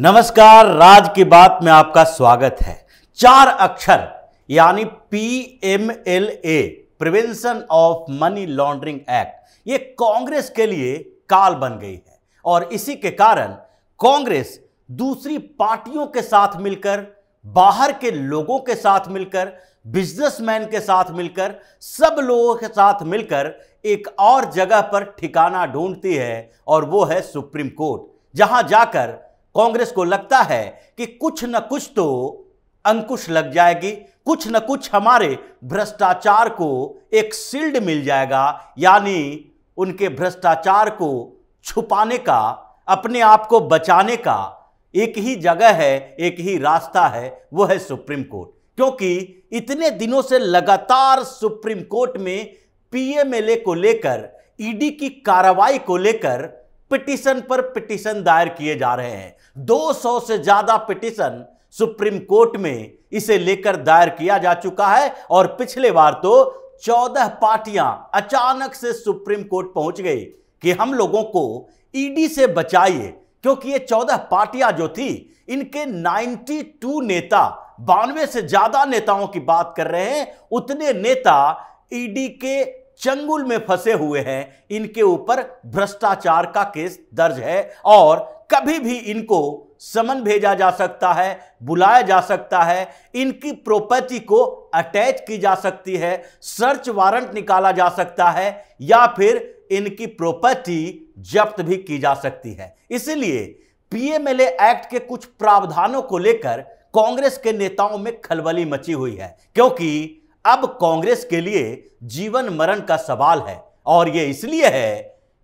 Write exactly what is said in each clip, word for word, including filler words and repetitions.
नमस्कार, राज की बात में आपका स्वागत है। चार अक्षर यानी P M L A prevention of money laundering act ये कांग्रेस के लिए काल बन गई है और इसी के कारण कांग्रेस दूसरी पार्टियों के साथ मिलकर, बाहर के लोगों के साथ मिलकर, बिजनेसमैन के साथ मिलकर, सब लोगों के साथ मिलकर एक और जगह पर ठिकाना ढूंढती है और वो है सुप्रीम कोर्ट, जहां जाकर कांग्रेस को लगता है कि कुछ न कुछ तो अंकुश लग जाएगी, कुछ न कुछ हमारे भ्रष्टाचार को एक शील्ड मिल जाएगा, यानी उनके भ्रष्टाचार को छुपाने का, अपने आप को बचाने का एक ही जगह है, एक ही रास्ता है, वो है सुप्रीम कोर्ट। क्योंकि इतने दिनों से लगातार सुप्रीम कोर्ट में पी एम एल ए को लेकर, ई डी की कार्रवाई को लेकर पिटीशन पर पिटीशन दायर किए जा रहे हैं। दो सौ से ज्यादा पिटीशन सुप्रीम कोर्ट में इसे लेकर दायर किया जा चुका है और पिछले बार तो चौदह पार्टियां अचानक से सुप्रीम कोर्ट पहुंच गई कि हम लोगों को ई डी से बचाइए, क्योंकि ये चौदह पार्टियां जो थी, इनके बानवे नेता, बानवे से ज्यादा नेताओं की बात कर रहे हैं, उतने नेता ई डी के चंगुल में फंसे हुए हैं। इनके ऊपर भ्रष्टाचार का केस दर्ज है और कभी भी इनको समन भेजा जा सकता है, बुलाया जा सकता है, इनकी प्रॉपर्टी को अटैच की जा सकती है, सर्च वारंट निकाला जा सकता है या फिर इनकी प्रॉपर्टी जब्त भी की जा सकती है। इसलिए P M L A act के कुछ प्रावधानों को लेकर कांग्रेस के नेताओं में खलबली मची हुई है, क्योंकि अब कांग्रेस के लिए जीवन मरण का सवाल है। और यह इसलिए है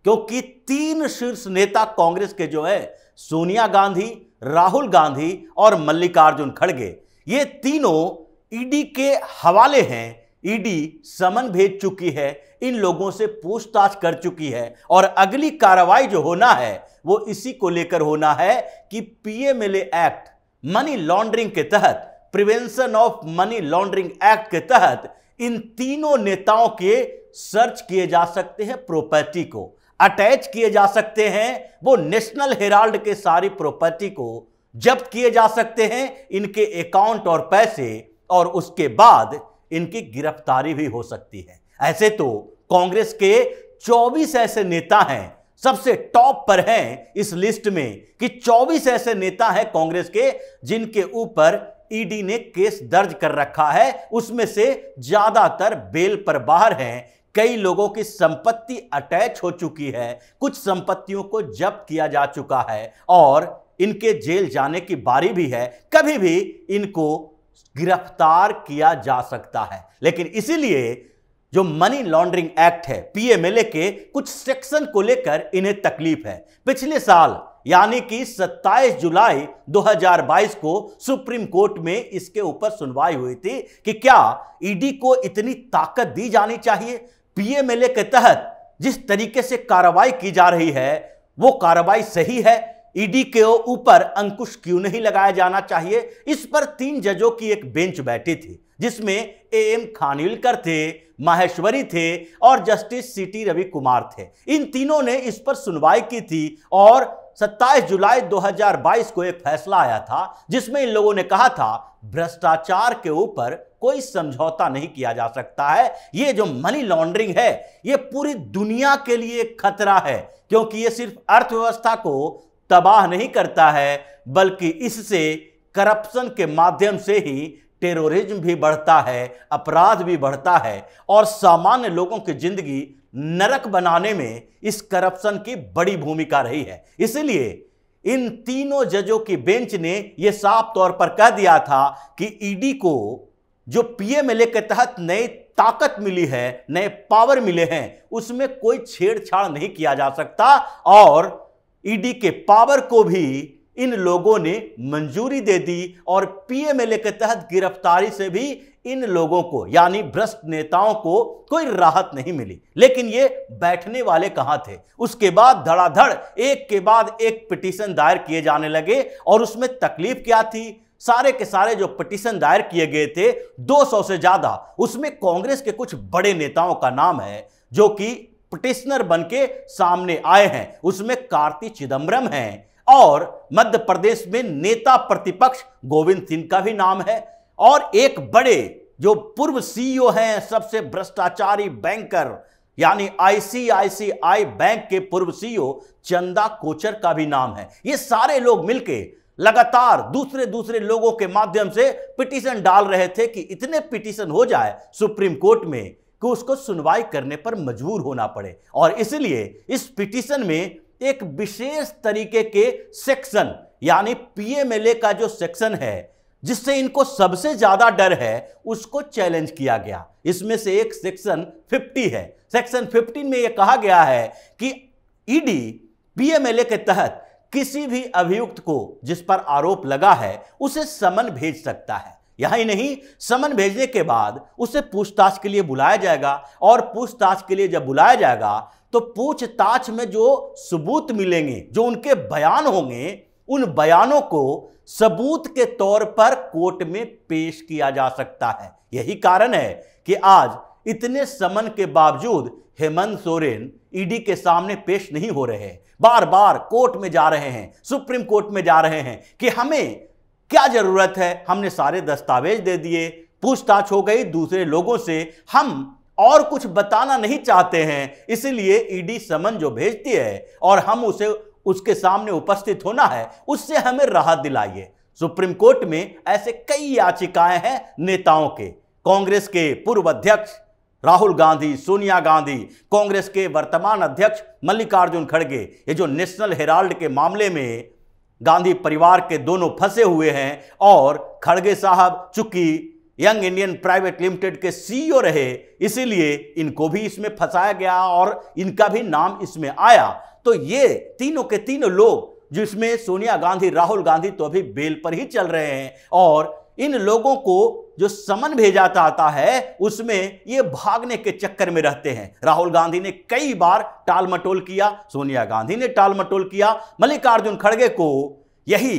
क्योंकि तीन शीर्ष नेता कांग्रेस के जो है, सोनिया गांधी, राहुल गांधी और मल्लिकार्जुन खड़गे, ये तीनों ई डी के हवाले हैं। ई डी समन भेज चुकी है, इन लोगों से पूछताछ कर चुकी है और अगली कार्रवाई जो होना है वो इसी को लेकर होना है कि P M L A act money laundering के तहत, prevention of money laundering act के तहत इन तीनों नेताओं के सर्च किए जा सकते हैं, प्रॉपर्टी को अटैच किए जा सकते हैं, वो नेशनल हेराल्ड के सारी प्रॉपर्टी को जब्त किए जा सकते हैं, इनके अकाउंट और पैसे, और उसके बाद इनकी गिरफ्तारी भी हो सकती है। ऐसे तो कांग्रेस के चौबीस ऐसे नेता हैं, सबसे टॉप पर हैं इस लिस्ट में कि चौबीस ऐसे नेता हैं कांग्रेस के जिनके ऊपर ई डी ने केस दर्ज कर रखा है। उसमें से ज्यादातर बेल पर बाहर हैं, कई लोगों की संपत्ति अटैच हो चुकी है, कुछ संपत्तियों को जब्त किया जा चुका है और इनके जेल जाने की बारी भी है, कभी भी इनको गिरफ्तार किया जा सकता है। लेकिन इसीलिए जो मनी लॉन्ड्रिंग एक्ट है, पी एम एल ए के कुछ सेक्शन को लेकर इन्हें तकलीफ है। पिछले साल यानी कि सत्ताईस जुलाई दो हज़ार बाईस को सुप्रीम कोर्ट में इसके ऊपर सुनवाई हुई थी कि क्या ई डी को इतनी ताकत दी जानी चाहिए। पी एम एल ए के तहत जिस तरीके से कार्रवाई की जा रही है वो कार्रवाई सही है, ई डी के ऊपर अंकुश क्यों नहीं लगाया जाना चाहिए। इस पर तीन जजों की एक बेंच बैठी थी जिसमें ए एम खानविलकर थे, माहेश्वरी थे और justice C T Ravi Kumar थे। इन तीनों ने इस पर सुनवाई की थी और सत्ताईस जुलाई दो हज़ार बाईस को एक फैसला आया था जिसमें इन लोगों ने कहा था भ्रष्टाचार के ऊपर कोई समझौता नहीं किया जा सकता है। ये जो मनी लॉन्ड्रिंग है ये पूरी दुनिया के लिए खतरा है, क्योंकि ये सिर्फ अर्थव्यवस्था को तबाह नहीं करता है बल्कि इससे करप्शन के माध्यम से ही टेररिज्म भी बढ़ता है, अपराध भी बढ़ता है और सामान्य लोगों की जिंदगी नरक बनाने में इस करप्शन की बड़ी भूमिका रही है। इसलिए इन तीनों जजों की बेंच ने यह साफ तौर पर कह दिया था कि ई डी को जो पी एम एल ए के तहत नई ताकत मिली है, नए पावर मिले हैं, उसमें कोई छेड़छाड़ नहीं किया जा सकता और ई डी के पावर को भी इन लोगों ने मंजूरी दे दी और पी एम एल ए के तहत गिरफ्तारी से भी इन लोगों को यानी भ्रष्ट नेताओं को कोई राहत नहीं मिली। लेकिन ये बैठने वाले कहां थे। उसके बाद धड़ाधड़ एक के बाद एक पिटीशन दायर किए जाने लगे और उसमें तकलीफ क्या थी, सारे के सारे जो पिटीशन दायर किए गए थे दो सौ से ज्यादा, उसमें कांग्रेस के कुछ बड़े नेताओं का नाम है जो कि पिटिशनर बनके सामने आए हैं। उसमें कार्ति चिदम्बरम हैं, और मध्य प्रदेश में नेता प्रतिपक्ष गोविंद सिंह का भी नाम है। और एक बड़े जो पूर्व सीईओ हैं, सबसे भ्रष्टाचारी बैंकर यानी आईसीआईसीआई बैंक के पूर्व सीईओ चंदा कोचर का भी नाम है। ये सारे लोग मिलके लगातार दूसरे दूसरे लोगों के माध्यम से पिटीशन डाल रहे थे कि इतने पिटीशन हो जाए सुप्रीम कोर्ट में कि उसको सुनवाई करने पर मजबूर होना पड़े। और इसलिए इस पिटीशन में एक विशेष तरीके के सेक्शन यानी पीएमएलए का जो सेक्शन है जिससे इनको सबसे ज्यादा डर है उसको चैलेंज किया गया। इसमें से एक सेक्शन पचास है। सेक्शन पंद्रह में यह कहा गया है कि ईडी पीएमएलए के तहत किसी भी अभियुक्त को जिस पर आरोप लगा है उसे समन भेज सकता है। यहां ही नहीं, समन भेजने के बाद उसे पूछताछ के लिए बुलाया जाएगा और पूछताछ के लिए जब बुलाया जाएगा तो पूछताछ में जो सबूत मिलेंगे, जो उनके बयान होंगे, उन बयानों को सबूत के तौर पर कोर्ट में पेश किया जा सकता है। यही कारण है कि आज इतने समन के बावजूद हेमंत सोरेन ईडी के सामने पेश नहीं हो रहे हैं, बार बार कोर्ट में जा रहे हैं, सुप्रीम कोर्ट में जा रहे हैं कि हमें क्या जरूरत है, हमने सारे दस्तावेज दे दिए, पूछताछ हो गई दूसरे लोगों से, हम और कुछ बताना नहीं चाहते हैं, इसलिए ईडी समन जो भेजती है और हम उसे उसके सामने उपस्थित होना है, उससे हमें राहत दिलाइए। सुप्रीम कोर्ट में ऐसे कई याचिकाएं हैं नेताओं के, कांग्रेस के पूर्व अध्यक्ष राहुल गांधी, सोनिया गांधी, कांग्रेस के वर्तमान अध्यक्ष मल्लिकार्जुन खड़गे। ये जो नेशनल हेराल्ड के मामले में गांधी परिवार के दोनों फंसे हुए हैं और खड़गे साहब चूंकि यंग इंडियन प्राइवेट लिमिटेड के सीईओ रहे, इसीलिए इनको भी इसमें फंसाया गया और इनका भी नाम इसमें आया। तो ये तीनों के तीनों लोग, जिसमें सोनिया गांधी, राहुल गांधी तो अभी बेल पर ही चल रहे हैं, और इन लोगों को जो समन भेजा जाता है उसमें ये भागने के चक्कर में रहते हैं। राहुल गांधी ने कई बार टालमटोल किया, सोनिया गांधी ने टालमटोल किया, मल्लिकार्जुन खड़गे को यही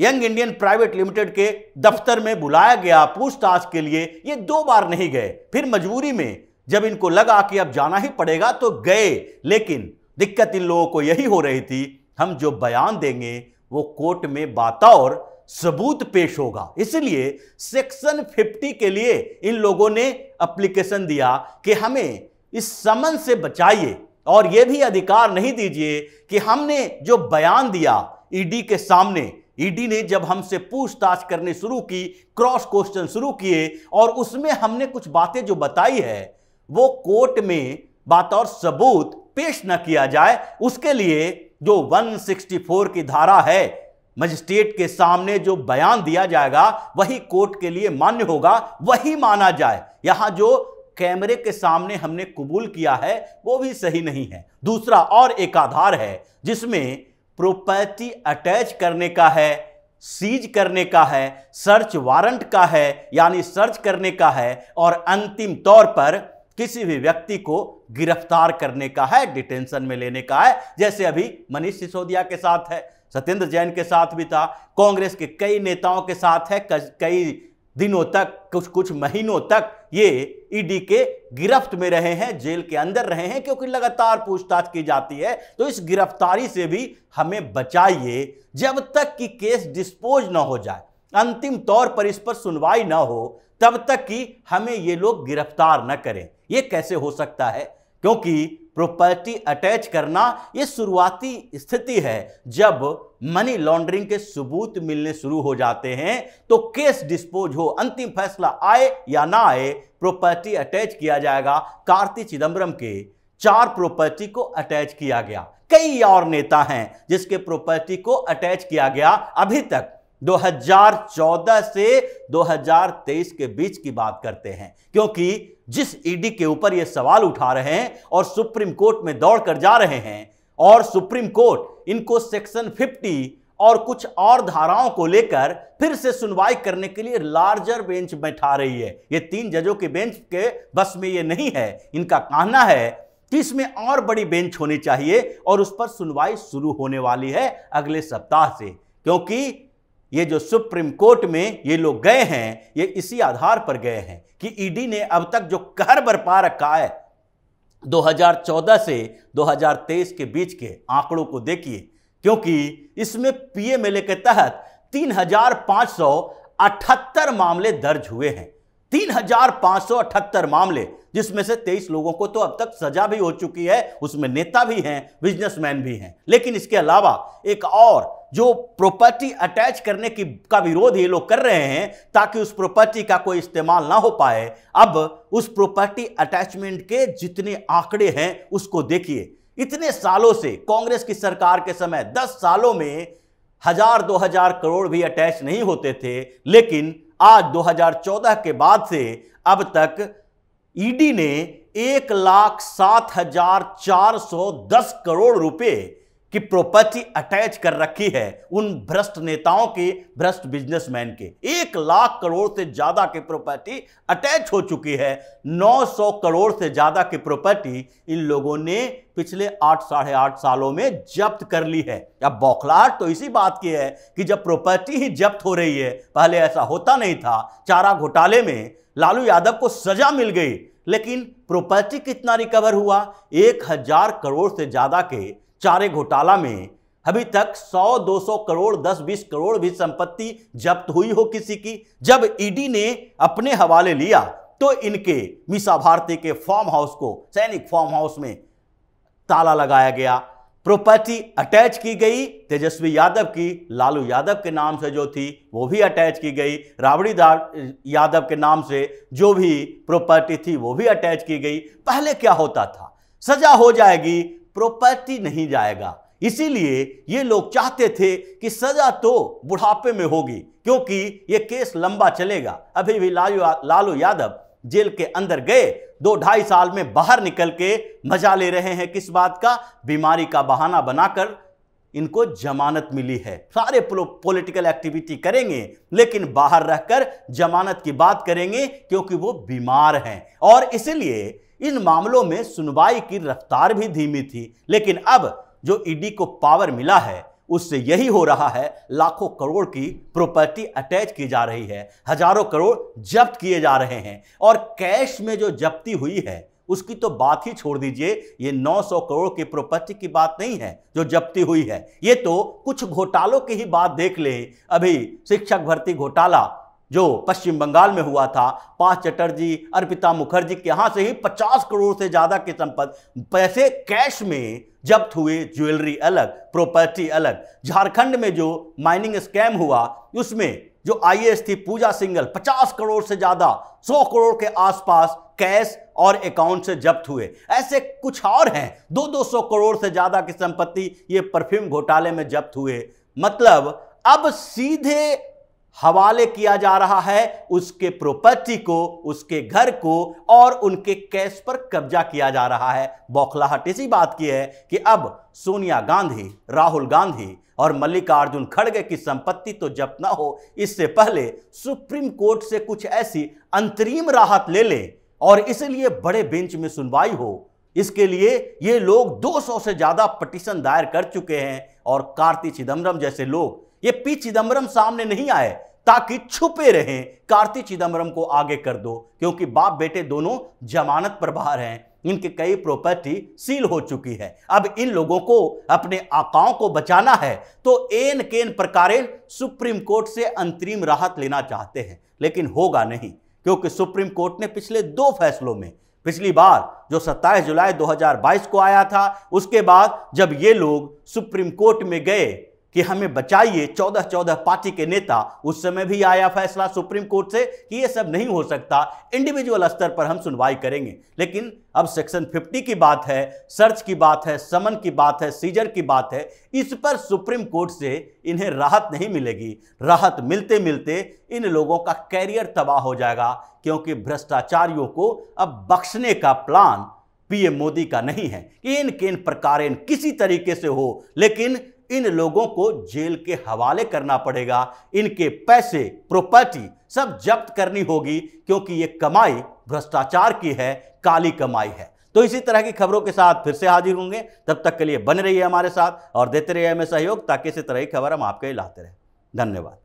यंग इंडियन प्राइवेट लिमिटेड के दफ्तर में बुलाया गया पूछताछ के लिए, ये दो बार नहीं गए। फिर मजबूरी में जब इनको लगा कि अब जाना ही पड़ेगा तो गए, लेकिन दिक्कत इन लोगों को यही हो रही थी, हम जो बयान देंगे वो कोर्ट में बतौर सबूत पेश होगा। इसलिए सेक्शन पचास के लिए इन लोगों ने एप्लीकेशन दिया कि हमें इस समन से बचाइए और यह भी अधिकार नहीं दीजिए कि हमने जो बयान दिया ईडी के सामने, ईडी ने जब हमसे पूछताछ करने शुरू की, क्रॉस क्वेश्चन शुरू किए और उसमें हमने कुछ बातें जो बताई है वो कोर्ट में बतौर सबूत पेश न किया जाए। उसके लिए जो एक सौ चौंसठ की धारा है, मजिस्ट्रेट के सामने जो बयान दिया जाएगा वही कोर्ट के लिए मान्य होगा, वही माना जाए। यहां जो कैमरे के सामने हमने कबूल किया है वो भी सही नहीं है। दूसरा और एक आधार है जिसमें प्रॉपर्टी अटैच करने का है, सीज करने का है, सर्च वारंट का है यानी सर्च करने का है, और अंतिम तौर पर किसी भी व्यक्ति को गिरफ्तार करने का है, डिटेंशन में लेने का है, जैसे अभी मनीष सिसोदिया के साथ है, सत्येंद्र जैन के साथ भी था, कांग्रेस के कई नेताओं के साथ है। कई दिनों तक, कुछ कुछ महीनों तक ये ईडी के गिरफ्त में रहे हैं, जेल के अंदर रहे हैं, क्योंकि लगातार पूछताछ की जाती है। तो इस गिरफ्तारी से भी हमें बचाइए जब तक कि केस डिस्पोज ना हो जाए, अंतिम तौर पर इस पर सुनवाई ना हो, तब तक कि हमें ये लोग गिरफ्तार न करें। ये कैसे हो सकता है? क्योंकि प्रॉपर्टी अटैच करना ये शुरुआती स्थिति है। जब मनी लॉन्ड्रिंग के सबूत मिलने शुरू हो जाते हैं तो केस डिस्पोज हो, अंतिम फैसला आए या ना आए, प्रॉपर्टी अटैच किया जाएगा। कार्ति चिदम्बरम के चार प्रॉपर्टी को अटैच किया गया, कई और नेता हैं जिसके प्रॉपर्टी को अटैच किया गया। अभी तक दो हज़ार चौदह से दो हज़ार तेईस के बीच की बात करते हैं, क्योंकि जिस ईडी के ऊपर ये सवाल उठा रहे हैं और सुप्रीम कोर्ट में दौड़ कर जा रहे हैं, और सुप्रीम कोर्ट इनको सेक्शन पचास और कुछ और धाराओं को लेकर फिर से सुनवाई करने के लिए लार्जर बेंच बैठा रही है। ये तीन जजों के बेंच के बस में ये नहीं है। इनका कहना है कि इसमें और बड़ी बेंच होनी चाहिए और उस पर सुनवाई शुरू होने वाली है अगले सप्ताह से, क्योंकि ये जो सुप्रीम कोर्ट में ये लोग गए हैं ये इसी आधार पर गए हैं कि ईडी ने अब तक जो कहर बरपा रखा है, दो हज़ार चौदह से दो हज़ार तेईस के बीच के आंकड़ों को देखिए, क्योंकि इसमें पीएमएलए के तहत तीन हजार पांच सौ अठहत्तर मामले दर्ज हुए हैं। तीन हजार पांच सौ अठहत्तर मामले, जिसमें से तेईस लोगों को तो अब तक सजा भी हो चुकी है, उसमें नेता भी हैं, बिजनेसमैन भी हैं। लेकिन इसके अलावा एक और जो प्रॉपर्टी अटैच करने की का विरोध ये लोग कर रहे हैं ताकि उस प्रॉपर्टी का कोई इस्तेमाल ना हो पाए। अब उस प्रॉपर्टी अटैचमेंट के जितने आंकड़े हैं उसको देखिए। इतने सालों से कांग्रेस की सरकार के समय दस सालों में हजार दो हजार करोड़ भी अटैच नहीं होते थे, लेकिन आज दो हजार चौदह के बाद से अब तक ईडी ने एक लाख सात हजार चार सौ दस करोड़ रुपए की प्रॉपर्टी अटैच कर रखी है उन भ्रष्ट नेताओं के, भ्रष्ट बिजनेसमैन के। एक लाख करोड़ से ज्यादा की प्रॉपर्टी अटैच हो चुकी है। नौ सौ करोड़ से ज्यादा की प्रॉपर्टी इन लोगों ने पिछले आठ साढ़े आठ सालों में जब्त कर ली है। अब बौखलाहट तो इसी बात की है कि जब प्रॉपर्टी ही जब्त हो रही है, पहले ऐसा होता नहीं था। चारा घोटाले में लालू यादव को सजा मिल गई, लेकिन प्रॉपर्टी कितना रिकवर हुआ? एक हजार करोड़ से ज्यादा के चारे घोटाला में अभी तक सौ दो सौ करोड़ दस बीस करोड़ भी संपत्ति जब्त हुई हो किसी की। जब ईडी ने अपने हवाले लिया तो इनके मीसा भारती के फार्म हाउस को, सैनिक फार्म हाउस में ताला लगाया गया, प्रॉपर्टी अटैच की गई तेजस्वी यादव की, लालू यादव के नाम से जो थी वो भी अटैच की गई, राबड़ी यादव के नाम से जो भी प्रॉपर्टी थी वो भी अटैच की गई। पहले क्या होता था, सजा हो जाएगी, प्रॉपर्टी नहीं जाएगा। इसीलिए ये लोग चाहते थे कि सजा तो बुढ़ापे में होगी, क्योंकि ये केस लंबा चलेगा। अभी भी लालू लालू यादव जेल के अंदर गए, दो ढाई साल में बाहर निकल के मजा ले रहे हैं। किस बात का? बीमारी का बहाना बनाकर इनको जमानत मिली है। सारे पॉलिटिकल एक्टिविटी करेंगे लेकिन बाहर रहकर जमानत की बात करेंगे, क्योंकि वो बीमार हैं। और इसीलिए इन मामलों में सुनवाई की रफ्तार भी धीमी थी। लेकिन अब जो ईडी को पावर मिला है उससे यही हो रहा है, लाखों करोड़ की प्रॉपर्टी अटैच की जा रही है, हजारों करोड़ जब्त किए जा रहे हैं। और कैश में जो जब्ती हुई है उसकी तो बात ही छोड़ दीजिए। ये नौ सौ करोड़ की प्रॉपर्टी की बात नहीं है जो जब्ती हुई है, ये तो कुछ घोटालों की ही बात देख लें। अभी शिक्षक भर्ती घोटाला जो पश्चिम बंगाल में हुआ था, पांच चटर्जी, अर्पिता मुखर्जी के यहां से ही पचास करोड़ से ज्यादा के संपत्ति पैसे कैश में जब्त हुए, ज्वेलरी अलग, प्रॉपर्टी अलग। झारखंड में जो माइनिंग स्कैम हुआ उसमें जो आईएएस थी पूजा सिंघल, पचास करोड़ से ज्यादा, सौ करोड़ के आसपास कैश और अकाउंट से जब्त हुए। ऐसे कुछ और हैं, दो दो सौ करोड़ से ज्यादा की संपत्ति ये परफ्यूम घोटाले में जब्त हुए। मतलब अब सीधे हवाले किया जा रहा है उसके प्रॉपर्टी को, उसके घर को, और उनके कैश पर कब्जा किया जा रहा है। बौखलाहट इसी बात की है कि अब सोनिया गांधी, राहुल गांधी और मल्लिकार्जुन खड़गे की संपत्ति तो जब्त ना हो, इससे पहले सुप्रीम कोर्ट से कुछ ऐसी अंतरिम राहत ले ले और इसलिए बड़े बेंच में सुनवाई हो। इसके लिए ये लोग दो सौ से ज्यादा पिटीशन दायर कर चुके हैं। और कार्ति चिदम्बरम जैसे लोग, ये पी चिदम्बरम सामने नहीं आए ताकि छुपे रहें, कार्ति चिदम्बरम को आगे कर दो, क्योंकि बाप बेटे दोनों जमानत पर बाहर हैं, इनके कई प्रॉपर्टी सील हो चुकी है। अब इन लोगों को अपने आकाओं को बचाना है तो एन केन प्रकारेण सुप्रीम कोर्ट से अंतरिम राहत लेना चाहते हैं, लेकिन होगा नहीं, क्योंकि सुप्रीम कोर्ट ने पिछले दो फैसलों में, पिछली बार जो सत्ताईस जुलाई दो हजार बाईस को आया था, उसके बाद जब ये लोग सुप्रीम कोर्ट में गए कि हमें बचाइए चौदह चौदह पार्टी के नेता, उस समय भी आया फैसला सुप्रीम कोर्ट से कि ये सब नहीं हो सकता, इंडिविजुअल स्तर पर हम सुनवाई करेंगे। लेकिन अब सेक्शन पचास की बात है, सर्च की बात है, समन की बात है, सीजर की बात है, इस पर सुप्रीम कोर्ट से इन्हें राहत नहीं मिलेगी। राहत मिलते मिलते इन लोगों का कैरियर तबाह हो जाएगा, क्योंकि भ्रष्टाचारियों को अब बख्शने का प्लान पीएम मोदी का नहीं है। इन केन प्रकारेण किसी तरीके से हो, लेकिन इन लोगों को जेल के हवाले करना पड़ेगा, इनके पैसे, प्रॉपर्टी सब जब्त करनी होगी, क्योंकि ये कमाई भ्रष्टाचार की है, काली कमाई है। तो इसी तरह की खबरों के साथ फिर से हाजिर होंगे, तब तक के लिए बने रहिए हमारे साथ और देते रहिए हमें सहयोग, ताकि इसी तरह की खबर हम आपके लिए लाते रहें। धन्यवाद।